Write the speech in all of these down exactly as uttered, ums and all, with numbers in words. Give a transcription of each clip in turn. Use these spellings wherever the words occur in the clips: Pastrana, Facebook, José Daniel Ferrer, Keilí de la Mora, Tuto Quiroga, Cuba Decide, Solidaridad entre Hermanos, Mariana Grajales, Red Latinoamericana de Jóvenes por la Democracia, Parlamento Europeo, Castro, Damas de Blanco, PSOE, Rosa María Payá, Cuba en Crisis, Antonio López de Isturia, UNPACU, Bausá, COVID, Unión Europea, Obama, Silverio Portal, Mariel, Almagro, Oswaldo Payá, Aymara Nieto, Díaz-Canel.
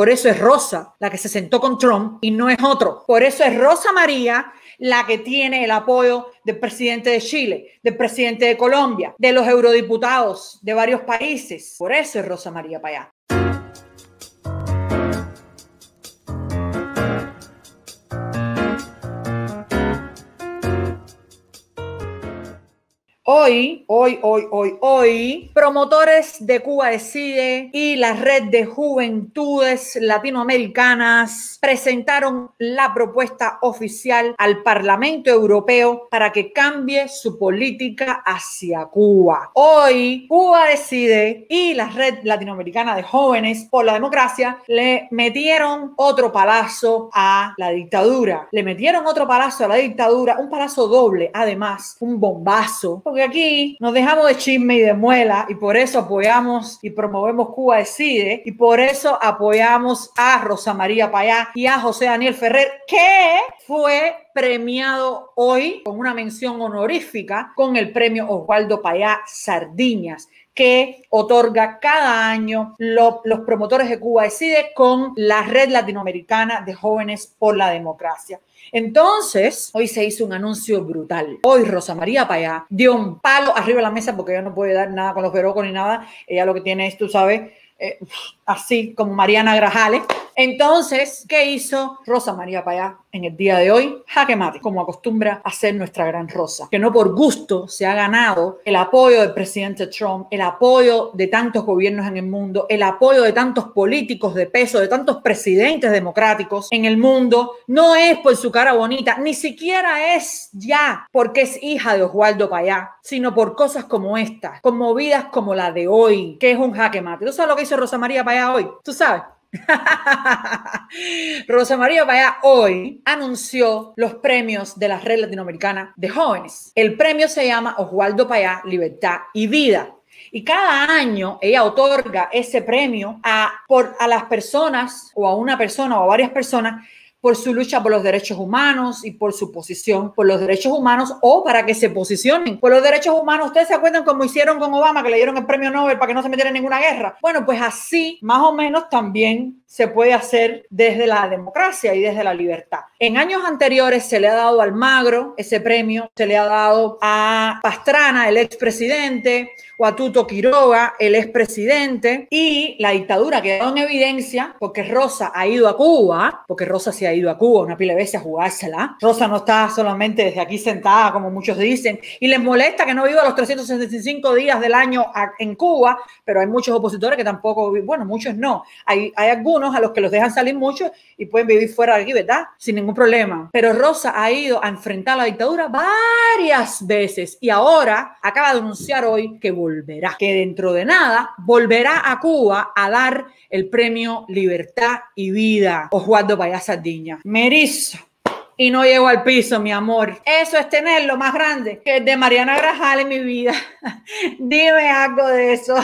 Por eso es Rosa la que se sentó con Trump y no es otro. Por eso es Rosa María la que tiene el apoyo del presidente de Chile, del presidente de Colombia, de los eurodiputados de varios países. Por eso es Rosa María Payá. Hoy, hoy, hoy, hoy, hoy, promotores de Cuba Decide y la Red de Juventudes Latinoamericanas presentaron la propuesta oficial al Parlamento Europeo para que cambie su política hacia Cuba. Hoy, Cuba Decide y la Red Latinoamericana de Jóvenes por la Democracia le metieron otro palazo a la dictadura. Le metieron otro palazo a la dictadura, un palazo doble, además, un bombazo, porque aquí nos dejamos de chisme y de muela y por eso apoyamos y promovemos Cuba Decide y por eso apoyamos a Rosa María Payá y a José Daniel Ferrer, que fue premiado hoy con una mención honorífica con el premio Oswaldo Payá Sardiñas, que otorga cada año lo, los promotores de Cuba Decide con la Red Latinoamericana de Jóvenes por la Democracia. Entonces, hoy se hizo un anuncio brutal. Hoy Rosa María Payá dio un palo arriba de la mesa porque ella no puede dar nada con los berocos ni nada. Ella lo que tiene es, tú sabes, eh, así como Mariana Grajales. Entonces, ¿qué hizo Rosa María Payá en el día de hoy? Jaque mate, como acostumbra hacer nuestra gran Rosa, que no por gusto se ha ganado el apoyo del presidente Trump, el apoyo de tantos gobiernos en el mundo, el apoyo de tantos políticos de peso, de tantos presidentes democráticos en el mundo. No es por su cara bonita, ni siquiera es ya porque es hija de Oswaldo Payá, sino por cosas como estas, conmovidas como la de hoy, que es un jaque mate. ¿Tú sabes lo que hizo Rosa María Payá hoy? ¿Tú sabes? Rosa María Payá hoy anunció los premios de la Red Latinoamericana de Jóvenes. El premio se llama Oswaldo Payá, Libertad y Vida. Y cada año ella otorga ese premio a, por, a las personas o a una persona o a varias personas por su lucha por los derechos humanos y por su posición por los derechos humanos o para que se posicionen por los derechos humanos. ¿Ustedes se acuerdan cómo hicieron con Obama, que le dieron el premio Nobel para que no se metiera en ninguna guerra? Bueno, pues así más o menos también se puede hacer desde la democracia y desde la libertad. En años anteriores se le ha dado a Almagro ese premio, se le ha dado a Pastrana, el expresidente, o a Tuto Quiroga, el expresidente, y la dictadura quedó en evidencia porque Rosa ha ido a Cuba, porque Rosa se ha ido a Cuba una pila de veces a jugársela. Rosa no está solamente desde aquí sentada, como muchos dicen, y les molesta que no viva los trescientos sesenta y cinco días del año en Cuba, pero hay muchos opositores que tampoco, bueno, muchos no. Hay, hay algunos a los que los dejan salir mucho y pueden vivir fuera de aquí, ¿verdad? Sin ningún problema. Pero Rosa ha ido a enfrentar la dictadura varias veces y ahora acaba de anunciar hoy que volvió. Volverá, que dentro de nada volverá a Cuba a dar el premio Libertad y Vida Oswaldo Payá Sardiñas. Me erizo y no llego al piso, mi amor. Eso es tener lo más grande que el de Mariana Grajales, mi vida. Dime algo de eso.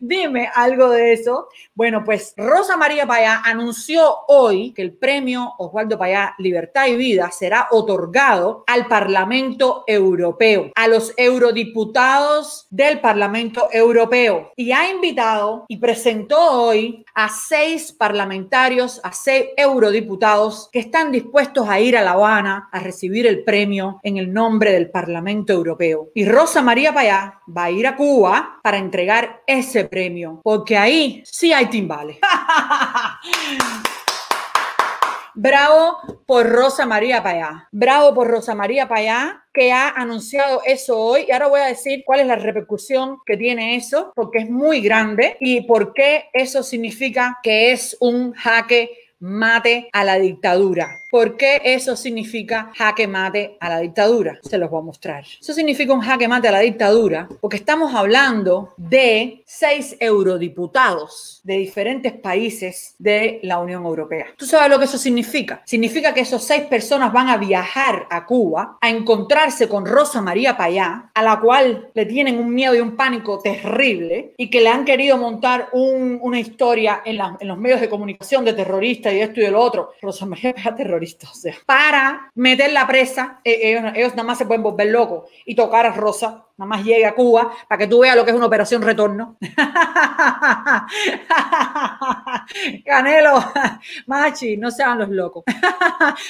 Dime algo de eso. Bueno, pues Rosa María Payá anunció hoy que el premio Oswaldo Payá Libertad y Vida será otorgado al Parlamento Europeo, a los eurodiputados del Parlamento Europeo. Y ha invitado y presentó hoy a seis parlamentarios, a seis eurodiputados que están dispuestos a ir a La Habana a recibir el premio en el nombre del Parlamento Europeo. Y Rosa María Payá va a ir a Cuba para entregar ese premio, porque ahí sí hay timbales. Bravo por Rosa María Payá. Bravo por Rosa María Payá, que ha anunciado eso hoy. Y ahora voy a decir cuál es la repercusión que tiene eso, porque es muy grande y por qué eso significa que es un jaque mate a la dictadura. ¿Por qué eso significa jaque mate a la dictadura? Se los voy a mostrar. Eso significa un jaque mate a la dictadura porque estamos hablando de seis eurodiputados de diferentes países de la Unión Europea. ¿Tú sabes lo que eso significa? Significa que esos seis personas van a viajar a Cuba a encontrarse con Rosa María Payá, a la cual le tienen un miedo y un pánico terrible y que le han querido montar un, una historia en, la, en los medios de comunicación de terrorista y de esto y de lo otro. Rosa María Payá terrorista. terroristas. O sea, para meter la presa, ellos, ellos nada más se pueden volver locos y tocar a Rosa. Nada más llegue a Cuba para que tú veas lo que es una operación retorno. Canelo, Machi, no sean los locos.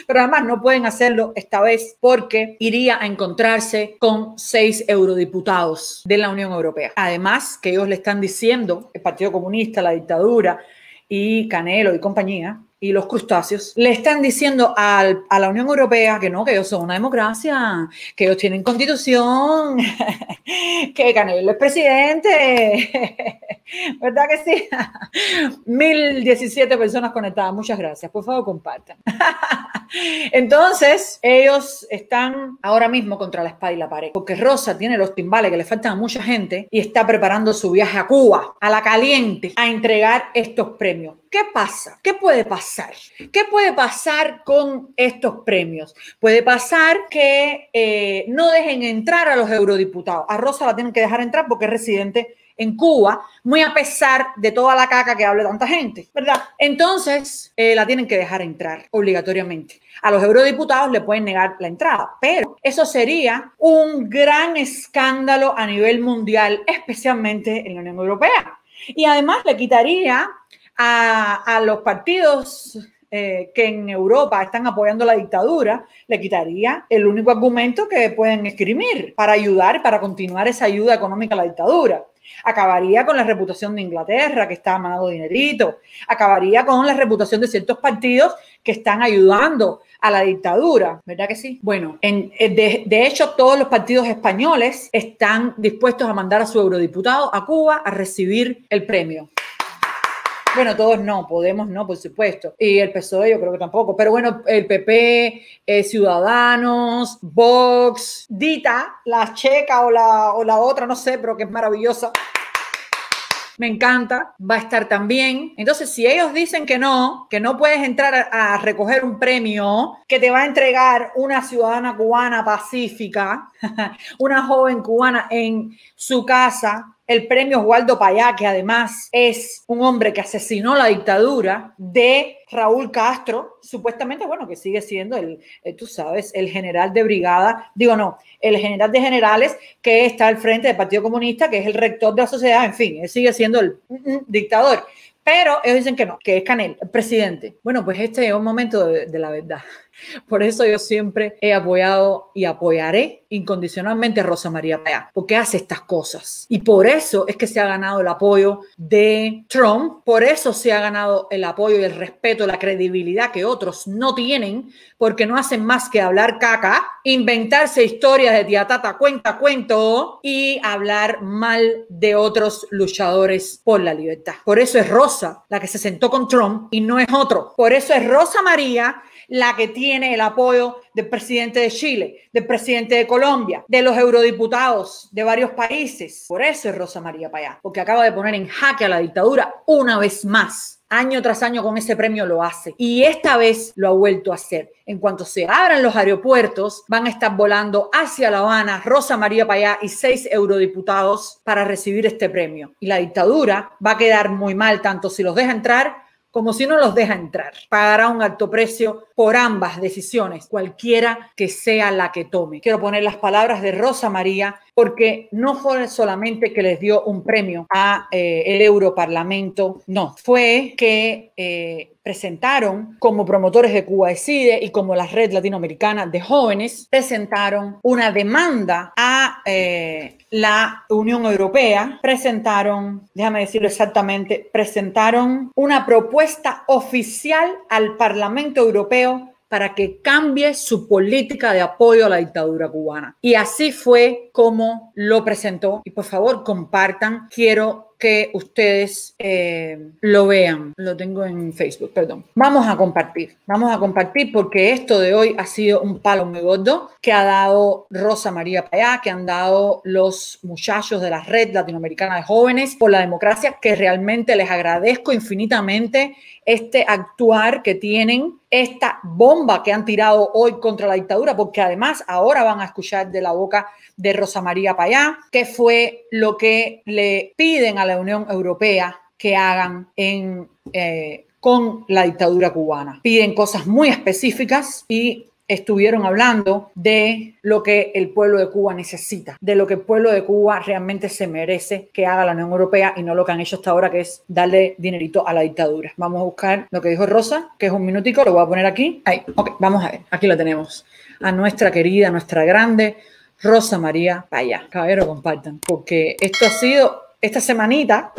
Pero además no pueden hacerlo esta vez porque iría a encontrarse con seis eurodiputados de la Unión Europea. Además que ellos le están diciendo, el Partido Comunista, la dictadura y Canelo y compañía, y los crustáceos, le están diciendo al, a la Unión Europea que no, que ellos son una democracia, que ellos tienen constitución, que Canelo es presidente. ¿Verdad que sí? mil diecisiete personas conectadas. Muchas gracias. Por favor, compartan. Entonces, ellos están ahora mismo contra la espada y la pared, porque Rosa tiene los timbales que le faltan a mucha gente y está preparando su viaje a Cuba, a la caliente, a entregar estos premios. ¿Qué pasa? ¿Qué puede pasar? ¿Qué puede pasar con estos premios? Puede pasar que eh, no dejen entrar a los eurodiputados. A Rosa la tienen que dejar entrar porque es residente en Cuba, muy a pesar de toda la caca que hable tanta gente, ¿verdad? Entonces, eh, la tienen que dejar entrar obligatoriamente. A los eurodiputados le pueden negar la entrada, pero eso sería un gran escándalo a nivel mundial, especialmente en la Unión Europea. Y además le quitaría a, a los partidos eh, que en Europa están apoyando la dictadura, le quitaría el único argumento que pueden esgrimir para ayudar, para continuar esa ayuda económica a la dictadura. Acabaría con la reputación de Inglaterra, que está manando dinerito. Acabaría con la reputación de ciertos partidos que están ayudando a la dictadura. ¿Verdad que sí? Bueno, en, de, de hecho, todos los partidos españoles están dispuestos a mandar a su eurodiputado a Cuba a recibir el premio. Bueno, todos no, Podemos no, por supuesto. Y el P S O E yo creo que tampoco. Pero bueno, el P P, eh, Ciudadanos, Vox, Dita, la checa o la, o la otra, no sé, pero que es maravillosa. Me encanta, va a estar también. Entonces, si ellos dicen que no, que no puedes entrar a, a recoger un premio que te va a entregar una ciudadana cubana pacífica, una joven cubana en su casa, el premio Oswaldo Payá, que además es un hombre que asesinó la dictadura de Raúl Castro, supuestamente, bueno, que sigue siendo el, el, tú sabes, el general de brigada, digo no, el general de generales que está al frente del Partido Comunista, que es el rector de la sociedad, en fin, él sigue siendo el mm, dictador. Pero ellos dicen que no, que es Canel, el presidente. Bueno, pues este es un momento de, de la verdad. Por eso yo siempre he apoyado y apoyaré incondicionalmente a Rosa María Payá, porque hace estas cosas. Y por eso es que se ha ganado el apoyo de Trump, por eso se ha ganado el apoyo y el respeto, la credibilidad que otros no tienen, porque no hacen más que hablar caca, inventarse historias de tía tata, cuenta, cuento, y hablar mal de otros luchadores por la libertad. Por eso es Rosa la que se sentó con Trump y no es otro. Por eso es Rosa María la que tiene el apoyo del presidente de Chile, del presidente de Colombia, de los eurodiputados de varios países. Por eso es Rosa María Payá, porque acaba de poner en jaque a la dictadura una vez más. Año tras año con ese premio lo hace. Y esta vez lo ha vuelto a hacer. En cuanto se abran los aeropuertos, van a estar volando hacia La Habana Rosa María Payá y seis eurodiputados para recibir este premio. Y la dictadura va a quedar muy mal, tanto si los deja entrar como si no los deja entrar. Pagará un alto precio por ambas decisiones, cualquiera que sea la que tome. Quiero poner las palabras de Rosa María, porque no fue solamente que les dio un premio a eh, el Europarlamento, no. Fue que eh, presentaron como promotores de Cuba Decide y como la Red Latinoamericana de Jóvenes, presentaron una demanda a eh, la Unión Europea, presentaron, déjame decirlo exactamente, presentaron una propuesta oficial al Parlamento Europeo para que cambie su política de apoyo a la dictadura cubana. Y así fue como lo presentó. Y por favor, compartan. Quiero que ustedes eh, lo vean. Lo tengo en Facebook, perdón. Vamos a compartir. Vamos a compartir porque esto de hoy ha sido un palo muy gordo que ha dado Rosa María Payá, que han dado los muchachos de la Red Latinoamericana de Jóvenes por la Democracia, que realmente les agradezco infinitamente este actuar que tienen, esta bomba que han tirado hoy contra la dictadura, porque además ahora van a escuchar de la boca de Rosa María Payá qué fue lo que le piden a la Unión Europea que hagan en eh, con la dictadura cubana. Piden cosas muy específicas y estuvieron hablando de lo que el pueblo de Cuba necesita, de lo que el pueblo de Cuba realmente se merece que haga la Unión Europea y no lo que han hecho hasta ahora, que es darle dinerito a la dictadura. Vamos a buscar lo que dijo Rosa, que es un minutico, lo voy a poner aquí. Ahí, ok, vamos a ver, aquí lo tenemos. A nuestra querida, nuestra grande Rosa María Payá. Caballero, compartan, porque esto ha sido, esta semanita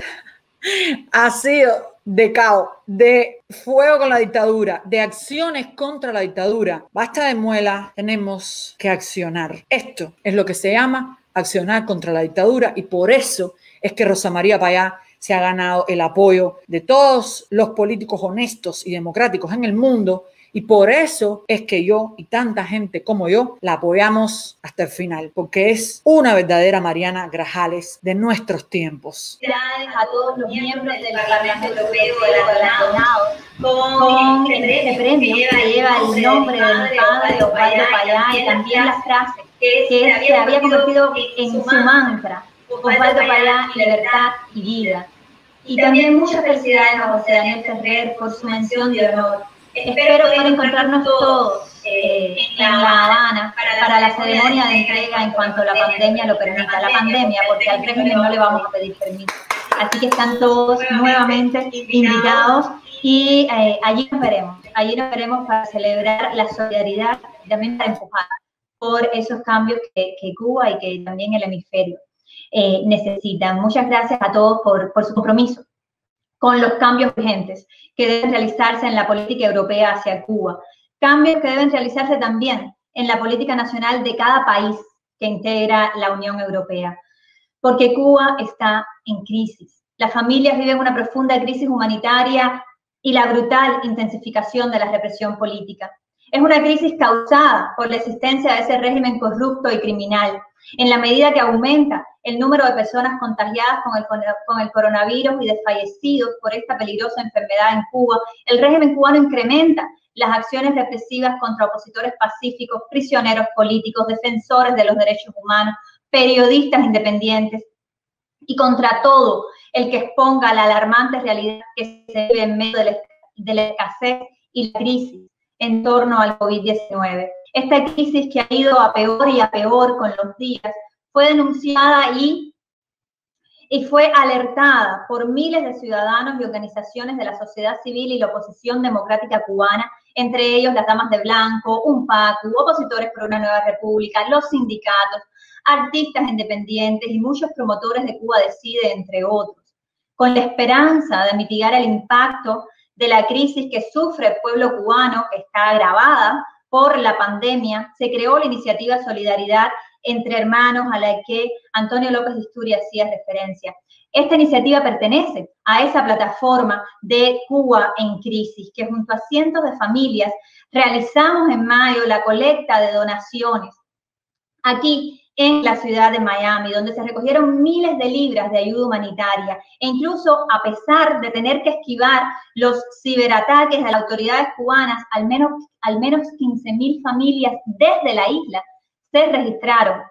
ha sido de caos, de fuego con la dictadura, de acciones contra la dictadura. Basta de muela, tenemos que accionar. Esto es lo que se llama accionar contra la dictadura y por eso es que Rosa María Payá se ha ganado el apoyo de todos los políticos honestos y democráticos en el mundo y por eso es que yo y tanta gente como yo la apoyamos hasta el final, porque es una verdadera Mariana Grajales de nuestros tiempos. Gracias a todos los miembros del Parlamento Europeo relacionados con este premio que lleva el nombre del padre Oswaldo Payá y también la frase que se había convertido en su mantra: Oswaldo Payá, libertad y vida. Y también muchas felicidades a José Daniel Ferrer por su mención de honor. Espero poder encontrarnos todos eh, en La Habana para la, para la ceremonia de entrega en cuanto la pandemia lo permita. La pandemia, porque al premio no le vamos a pedir permiso. Así que están todos nuevamente invitados y eh, allí nos veremos. Allí nos veremos para celebrar la solidaridad y también para empujar por esos cambios que, que Cuba y que también el hemisferio eh, necesitan. Muchas gracias a todos por, por su compromiso con los cambios urgentes que deben realizarse en la política europea hacia Cuba. Cambios que deben realizarse también en la política nacional de cada país que integra la Unión Europea. Porque Cuba está en crisis. Las familias viven una profunda crisis humanitaria y la brutal intensificación de la represión política. Es una crisis causada por la existencia de ese régimen corrupto y criminal. En la medida que aumenta el número de personas contagiadas con el, con el coronavirus y desfallecidos por esta peligrosa enfermedad en Cuba, el régimen cubano incrementa las acciones represivas contra opositores pacíficos, prisioneros políticos, defensores de los derechos humanos, periodistas independientes y contra todo el que exponga la alarmante realidad que se vive en medio de la, de la escasez y la crisis en torno al COVID diecinueve. Esta crisis que ha ido a peor y a peor con los días fue denunciada y, y fue alertada por miles de ciudadanos y organizaciones de la sociedad civil y la oposición democrática cubana, entre ellos las Damas de Blanco, UNPACU, opositores por una nueva república, los sindicatos, artistas independientes y muchos promotores de Cuba Decide, entre otros, con la esperanza de mitigar el impacto de la crisis que sufre el pueblo cubano, que está agravada por la pandemia. Se creó la iniciativa Solidaridad entre Hermanos, a la que Antonio López de Isturia hacía referencia. Esta iniciativa pertenece a esa plataforma de Cuba en Crisis, que junto a cientos de familias realizamos en mayo la colecta de donaciones aquí en la ciudad de Miami, donde se recogieron miles de libras de ayuda humanitaria. E incluso a pesar de tener que esquivar los ciberataques de las autoridades cubanas, al menos, al menos quince mil familias desde la isla se registraron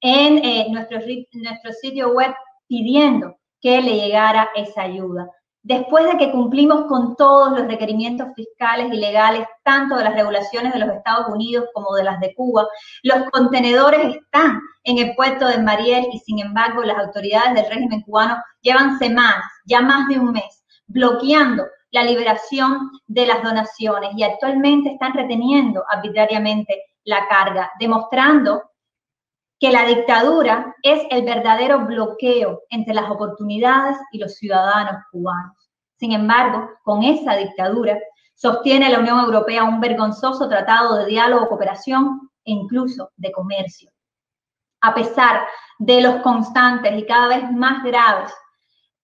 en eh, nuestro, nuestro sitio web pidiendo que le llegara esa ayuda. Después de que cumplimos con todos los requerimientos fiscales y legales, tanto de las regulaciones de los Estados Unidos como de las de Cuba, los contenedores están en el puerto de Mariel y, sin embargo, las autoridades del régimen cubano llevan semanas, ya más de un mes, bloqueando la liberación de las donaciones y actualmente están reteniendo arbitrariamente la carga, demostrando que la dictadura es el verdadero bloqueo entre las oportunidades y los ciudadanos cubanos. Sin embargo, con esa dictadura sostiene la Unión Europea un vergonzoso tratado de diálogo, cooperación e incluso de comercio. A pesar de los constantes y cada vez más graves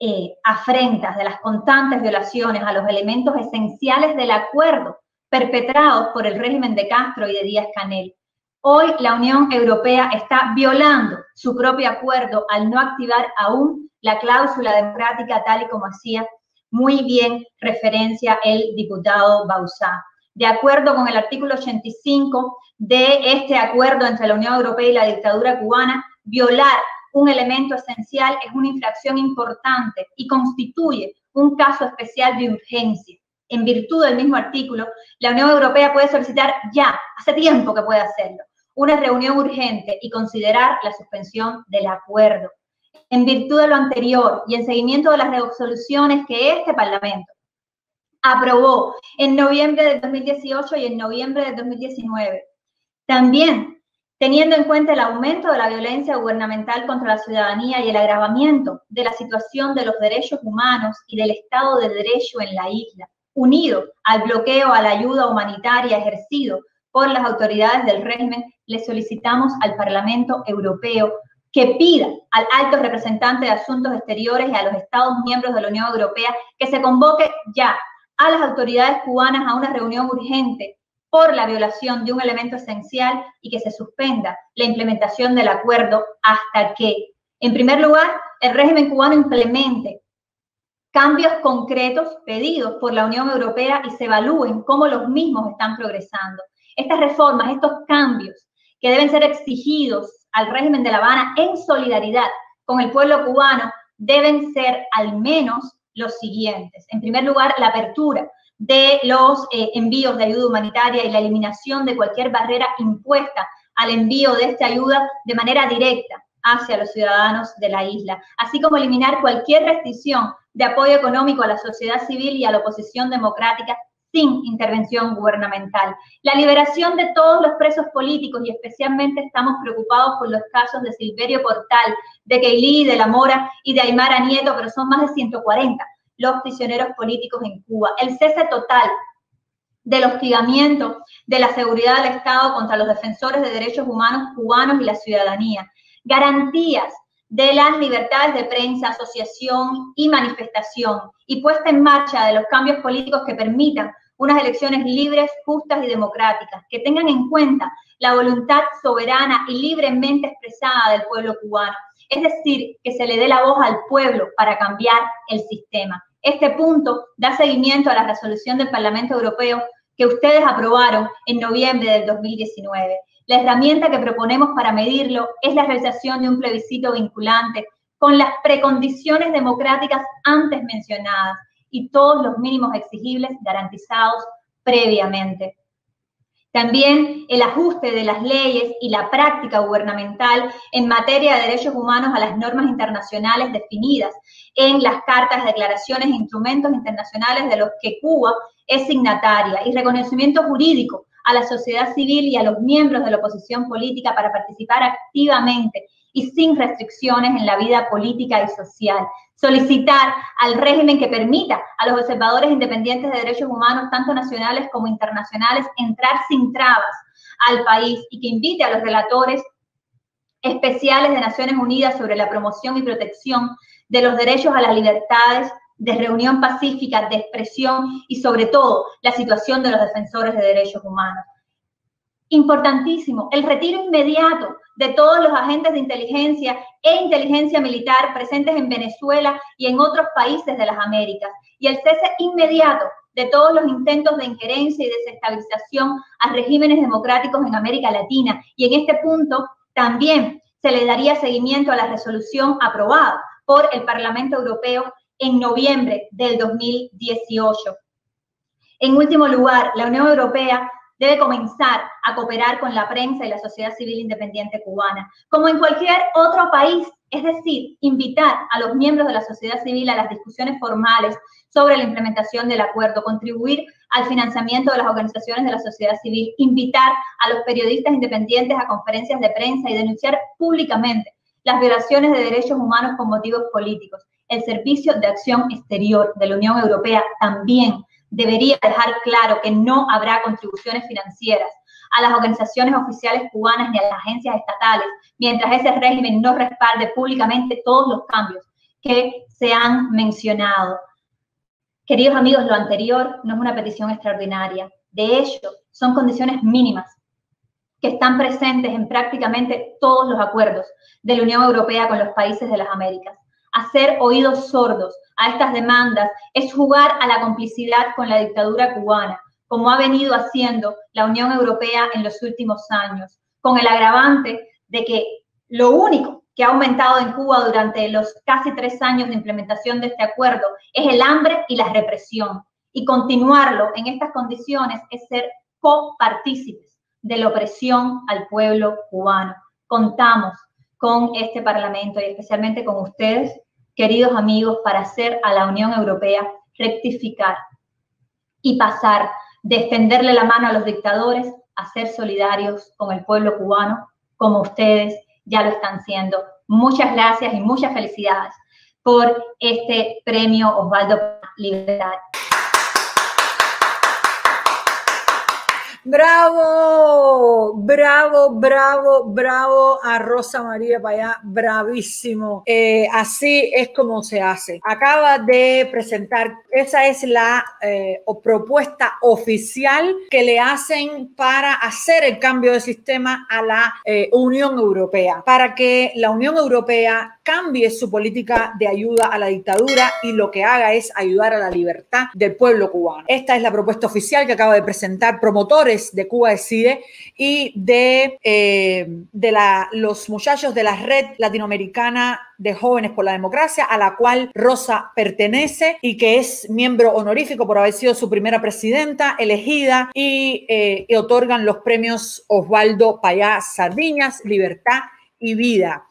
eh, afrentas, de las constantes violaciones a los elementos esenciales del acuerdo perpetrados por el régimen de Castro y de Díaz-Canel, hoy la Unión Europea está violando su propio acuerdo al no activar aún la cláusula democrática, tal y como hacía muy bien referencia el diputado Bausá. De acuerdo con el artículo ochenta y cinco de este acuerdo entre la Unión Europea y la dictadura cubana, violar un elemento esencial es una infracción importante y constituye un caso especial de urgencia en virtud del mismo artículo, la Unión Europea puede solicitar ya, hace tiempo que puede hacerlo, una reunión urgente y considerar la suspensión del acuerdo. En virtud de lo anterior y en seguimiento de las resoluciones que este Parlamento aprobó en noviembre del dos mil dieciocho y en noviembre del dos mil diecinueve, también teniendo en cuenta el aumento de la violencia gubernamental contra la ciudadanía y el agravamiento de la situación de los derechos humanos y del Estado de Derecho en la isla, unido al bloqueo a la ayuda humanitaria ejercido por las autoridades del régimen, le solicitamos al Parlamento Europeo que pida al alto representante de Asuntos Exteriores y a los Estados miembros de la Unión Europea que se convoque ya a las autoridades cubanas a una reunión urgente por la violación de un elemento esencial y que se suspenda la implementación del acuerdo hasta que, en primer lugar, el régimen cubano implemente cambios concretos pedidos por la Unión Europea y se evalúen cómo los mismos están progresando. Estas reformas, estos cambios que deben ser exigidos al régimen de La Habana en solidaridad con el pueblo cubano deben ser al menos los siguientes. En primer lugar, la apertura de los eh, envíos de ayuda humanitaria y la eliminación de cualquier barrera impuesta al envío de esta ayuda de manera directa hacia los ciudadanos de la isla, así como eliminar cualquier restricción de apoyo económico a la sociedad civil y a la oposición democrática sin intervención gubernamental. La liberación de todos los presos políticos y especialmente estamos preocupados por los casos de Silverio Portal, de Keilí de la Mora y de Aymara Nieto, pero son más de ciento cuarenta los prisioneros políticos en Cuba. El cese total del hostigamiento de la seguridad del Estado contra los defensores de derechos humanos cubanos y la ciudadanía. Garantías de las libertades de prensa, asociación y manifestación y puesta en marcha de los cambios políticos que permitan unas elecciones libres, justas y democráticas, que tengan en cuenta la voluntad soberana y libremente expresada del pueblo cubano. Es decir, que se le dé la voz al pueblo para cambiar el sistema. Este punto da seguimiento a la resolución del Parlamento Europeo que ustedes aprobaron en noviembre del dos mil diecinueve. La herramienta que proponemos para medirlo es la realización de un plebiscito vinculante con las precondiciones democráticas antes mencionadas y todos los mínimos exigibles garantizados previamente. También el ajuste de las leyes y la práctica gubernamental en materia de derechos humanos a las normas internacionales definidas en las cartas, declaraciones e instrumentos internacionales de los que Cuba es signataria y reconocimiento jurídico a la sociedad civil y a los miembros de la oposición política para participar activamente y sin restricciones en la vida política y social. Solicitar al régimen que permita a los observadores independientes de derechos humanos, tanto nacionales como internacionales, entrar sin trabas al país y que invite a los relatores especiales de Naciones Unidas sobre la promoción y protección de los derechos a las libertades de reunión pacífica, de expresión y sobre todo la situación de los defensores de derechos humanos. Importantísimo, el retiro inmediato de todos los agentes de inteligencia e inteligencia militar presentes en Venezuela y en otros países de las Américas y el cese inmediato de todos los intentos de injerencia y desestabilización a regímenes democráticos en América Latina. Y en este punto también se le daría seguimiento a la resolución aprobada por el Parlamento Europeo en noviembre del dos mil dieciocho. En último lugar, la Unión Europea debe comenzar a cooperar con la prensa y la sociedad civil independiente cubana, como en cualquier otro país, es decir, invitar a los miembros de la sociedad civil a las discusiones formales sobre la implementación del acuerdo, contribuir al financiamiento de las organizaciones de la sociedad civil, invitar a los periodistas independientes a conferencias de prensa y denunciar públicamente las violaciones de derechos humanos con motivos políticos. El Servicio de Acción Exterior de la Unión Europea también debería dejar claro que no habrá contribuciones financieras a las organizaciones oficiales cubanas ni a las agencias estatales, mientras ese régimen no respalde públicamente todos los cambios que se han mencionado. Queridos amigos, lo anterior no es una petición extraordinaria. De hecho, son condiciones mínimas que están presentes en prácticamente todos los acuerdos de la Unión Europea con los países de las Américas. Hacer oídos sordos a estas demandas es jugar a la complicidad con la dictadura cubana, como ha venido haciendo la Unión Europea en los últimos años, con el agravante de que lo único que ha aumentado en Cuba durante los casi tres años de implementación de este acuerdo es el hambre y la represión. y continuarlo en estas condiciones es ser copartícipes de la opresión al pueblo cubano. Contamos con este Parlamento y especialmente con ustedes, queridos amigos, para hacer a la Unión Europea rectificar y pasar de extenderle la mano a los dictadores a ser solidarios con el pueblo cubano, como ustedes ya lo están siendo. Muchas gracias y muchas felicidades por este premio Oswaldo Libertad. Bravo, bravo, bravo, bravo a Rosa María Payá, bravísimo. Eh, así es como se hace. Acaba de presentar, esa es la eh, propuesta oficial que le hacen para hacer el cambio de sistema a la eh, Unión Europea, para que la Unión Europea cambie su política de ayuda a la dictadura y lo que haga es ayudar a la libertad del pueblo cubano. Esta es la propuesta oficial que acaba de presentar promotores de Cuba Decide y de, eh, de la, los muchachos de la Red Latinoamericana de Jóvenes por la Democracia, a la cual Rosa pertenece y que es miembro honorífico por haber sido su primera presidenta elegida, y, eh, y otorgan los premios Oswaldo Payá Sardiñas, Libertad y Vida.